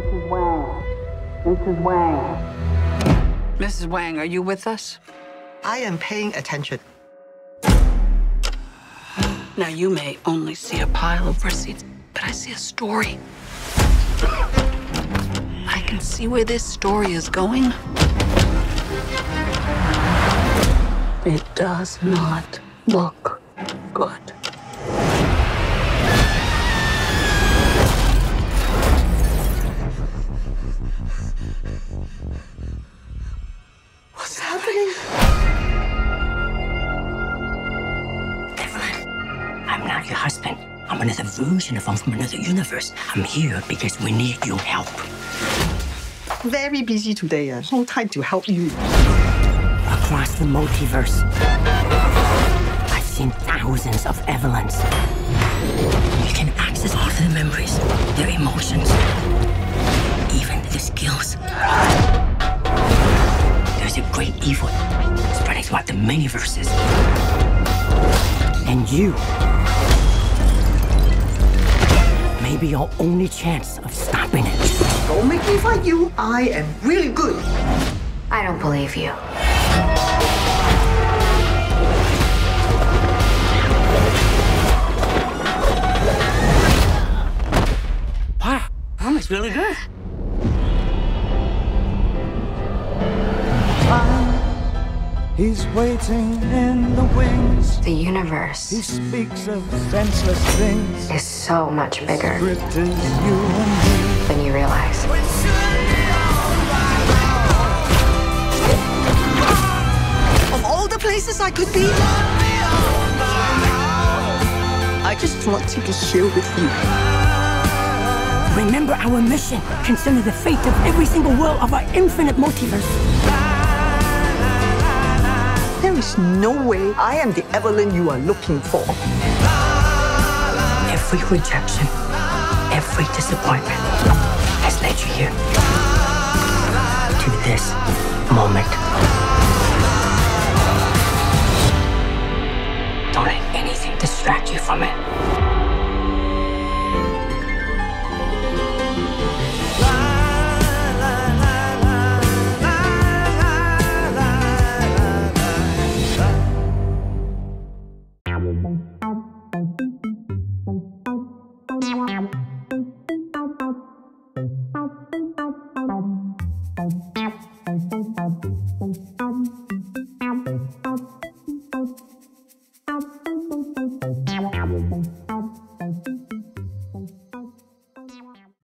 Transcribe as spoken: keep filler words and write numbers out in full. Missus Wang. Missus Wang. Missus Wang, are you with us? I am paying attention. Now, you may only see a pile of receipts, but I see a story. I can see where this story is going. It does not look good. What's happening? Devlin, I'm not your husband. I'm another version of him from another universe. I'm here because we need your help. Very busy today. Uh, no time to help you. Across the multiverse, I've seen thousands of Evelyns. You can access all their memories, their emotions, even their skills. There's a great evil spreading throughout the many verses. And you may be your only chance of stopping it. Don't make me fight you. I am really good. I don't believe you. Wow, that was really good. He's waiting in the wings. The universe. He speaks of senseless things. Is so much bigger than you realize. Places I could be. I just want to be here with you. Remember our mission concerning the fate of every single world of our infinite multiverse. There is no way I am the Evelyn you are looking for. Every rejection, every disappointment has led you here to this moment. Don't let anything distract you from it. La, la, la, la, la, la, la, la.